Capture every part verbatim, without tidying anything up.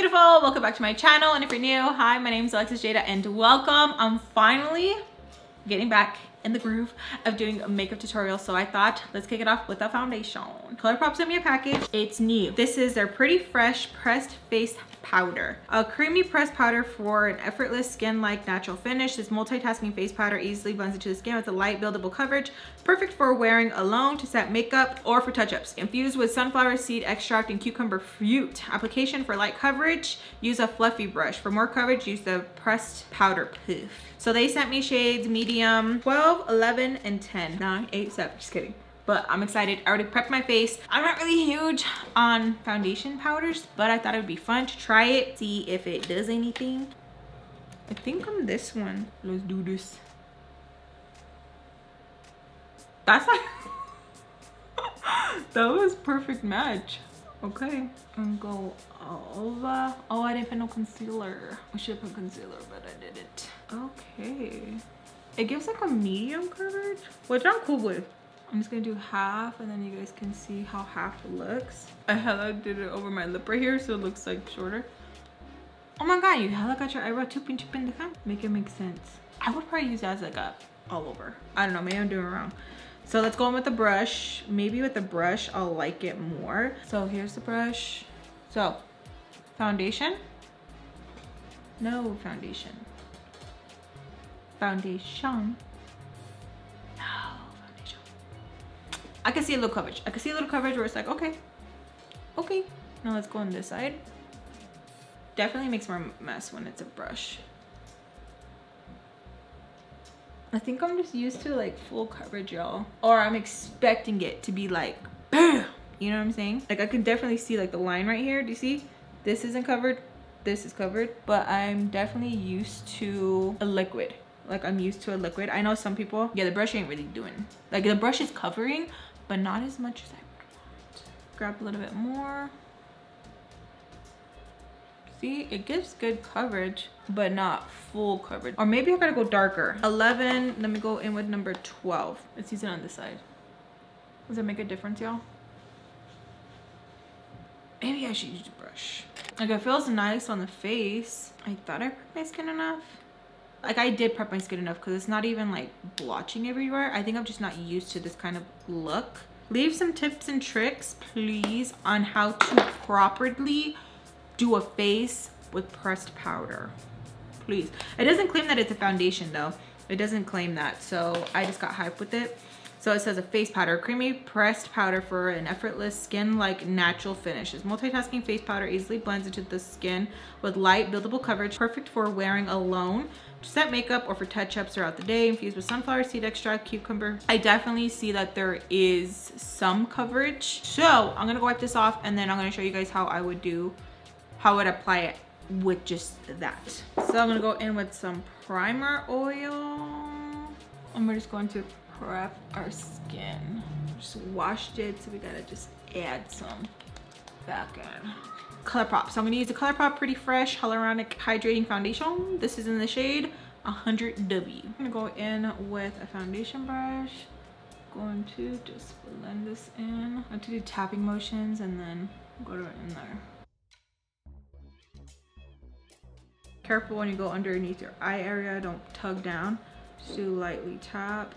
beautiful, welcome back to my channel, and if you're new, hi, my name is Alexis Jada and welcome. I'm finally getting back in the groove of doing a makeup tutorial, so I thought let's kick it off with a foundation. ColourPop sent me a package. It's new. This is their Pretty Fresh Pressed Face Powder, a creamy pressed powder for an effortless skin-like natural finish. This multitasking face powder easily blends into the skin with a light buildable coverage, perfect for wearing alone, to set makeup, or for touch-ups. Infused with sunflower seed extract and cucumber fruit. Application for light coverage, use a fluffy brush. For more coverage, use the pressed powder puff. So they sent me shades medium twelve, eleven, and ten. nine, eight, seven, just kidding. But I'm excited. I already prepped my face. I'm not really huge on foundation powders, but I thought it would be fun to try it, see if it does anything. I think on this one, let's do this. That's like, that was perfect match. Okay, I'm gonna go over. Oh, I didn't put no concealer. I should put concealer, but I didn't. Okay. It gives like a medium coverage, which I'm cool with. I'm just gonna do half and then you guys can see how half looks. I hella did it over my lip right here, so it looks like shorter. Oh my god, you hella got your eyebrow tupin tupin the camp. Make it make sense. I would probably use that as like a all over. I don't know, maybe I'm doing it wrong. So let's go in with the brush. Maybe with the brush, I'll like it more. So here's the brush. So, foundation. No foundation. Foundation. I can see a little coverage. I can see a little coverage where it's like, okay, okay. Now let's go on this side. Definitely makes more mess when it's a brush. I think I'm just used to like full coverage, y'all. Or I'm expecting it to be like, bam! You know what I'm saying? Like I can definitely see like the line right here. Do you see? This isn't covered, this is covered. But I'm definitely used to a liquid. Like I'm used to a liquid. I know some people, yeah, the brush ain't really doing. Like the brush is covering, but not as much as I want. Grab a little bit more. See, it gives good coverage, but not full coverage. Or maybe I gotta go darker. eleven, let me go in with number twelve. Let's use it on this side. Does it make a difference, y'all? Maybe I should use the brush. Like it feels nice on the face. I thought I prepped my skin enough. Like I did prep my skin enough because it's not even like blotching everywhere. I think I'm just not used to this kind of look. Leave some tips and tricks, please, on how to properly do a face with pressed powder. Please. It doesn't claim that it's a foundation though. It doesn't claim that. So I just got hyped with it. So it says a face powder, creamy pressed powder for an effortless skin-like natural finish. This multitasking face powder easily blends into the skin with light, buildable coverage, perfect for wearing alone, to set makeup, or for touch-ups throughout the day. Infused with sunflower seed extract, cucumber. I definitely see that there is some coverage. So I'm gonna go wipe this off and then I'm gonna show you guys how I would do, how I would apply it with just that. So I'm gonna go in with some primer oil. And we're just going to prep our skin. Just washed it, so we gotta just add some back in. ColourPop. So I'm gonna use the ColourPop Pretty Fresh Hyaluronic Hydrating Foundation. This is in the shade one hundred W. I'm gonna go in with a foundation brush. Going to just blend this in. I'm going to do tapping motions and then go right in there. Careful when you go underneath your eye area. Don't tug down. Just do lightly tap.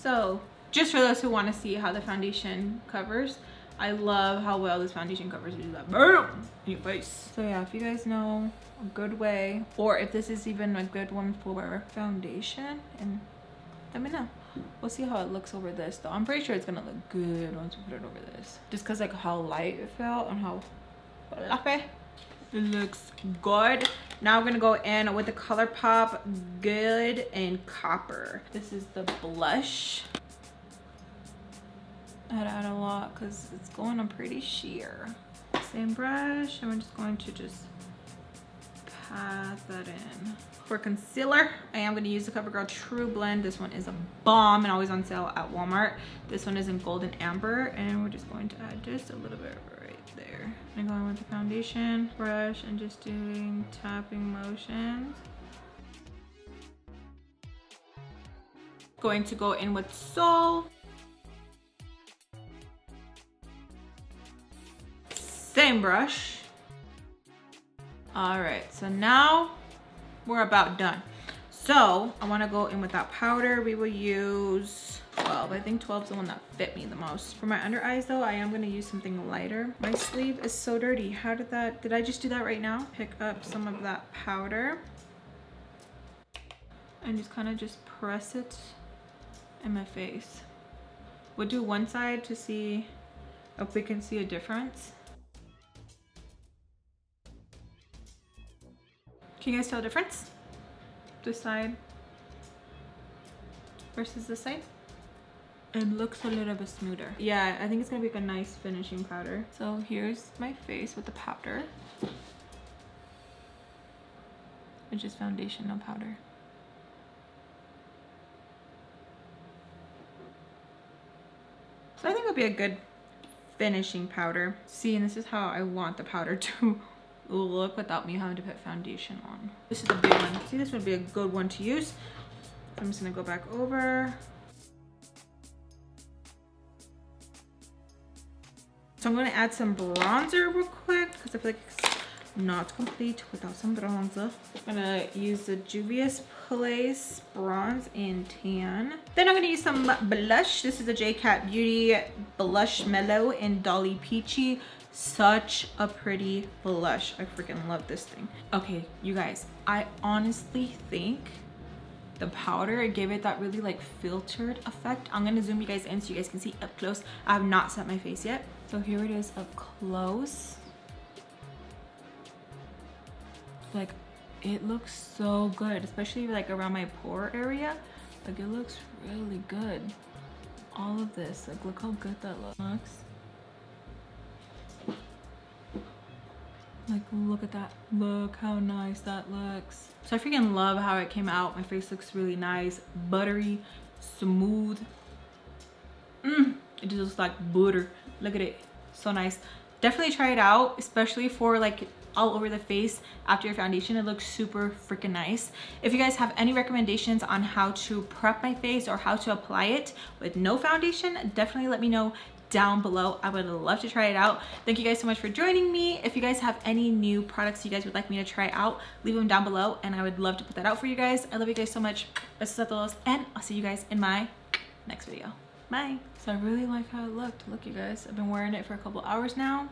So, just for those who want to see how the foundation covers, I love how well this foundation covers. You do that, boom, in your face. So yeah, if you guys know a good way, or if this is even a good one for foundation, and let me know. We'll see how it looks over this though. I'm pretty sure it's gonna look good once we put it over this. Just cause like how light it felt and how fluffy. It looks good. Now I'm gonna go in with the ColourPop Good and Copper. This is the blush. I had to add a lot because it's going on pretty sheer. Same brush, and we're just going to just pat that in. For concealer, I am gonna use the CoverGirl True Blend. This one is a bomb and always on sale at Walmart. This one is in Golden Amber, and we're just going to add just a little bit right there. I'm going with the foundation brush and just doing tapping motions. Going to go in with Soul. same brush. All right, so now we're about done. So I wanna go in with that powder. We will use twelve. I think twelve is the one that fit me the most. For my under eyes though, I am gonna use something lighter. My sleeve is so dirty. How did that, did I just do that right now? Pick up some of that powder and just kinda just press it in my face. We'll do one side to see if we can see a difference. Can you guys tell a difference? This side versus this side. It looks a little bit smoother. Yeah, I think it's gonna be like a nice finishing powder. So here's my face with the powder, which is foundational powder. So I think it'll be a good finishing powder. See, and this is how I want the powder to look without me having to put foundation on. This is a big one. See, this would be a good one to use. I'm just gonna go back over. So I'm gonna add some bronzer real quick because I feel like it's not complete without some bronzer. I'm gonna use the Juvia's Place Bronze in Tan. Then I'm gonna use some blush. This is the J-CAT Beauty Blush Mellow in Dolly Peachy. Such a pretty blush. I freaking love this thing. Okay, you guys, I honestly think the powder gave it that really like filtered effect. I'm gonna zoom you guys in so you guys can see up close. I have not set my face yet. So here it is up close. Like, it looks so good, especially like around my pore area. Like, it looks really good. All of this, like, look how good that looks. Like, look at that. Look how nice that looks. So I freaking love how it came out. My face looks really nice, buttery, smooth. Mm, it just looks like butter. Look at it, so nice. Definitely try it out, especially for like all over the face after your foundation. It looks super freaking nice. If you guys have any recommendations on how to prep my face or how to apply it with no foundation, definitely let me know down below. I would love to try it out. Thank you guys so much for joining me. If you guys have any new products you guys would like me to try out, leave them down below and I would love to put that out for you guys. I love you guys so much. Besos a todos, and I'll see you guys in my next video. Bye. So I really like how it looked. Look, you guys, I've been wearing it for a couple hours now,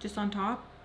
just on top.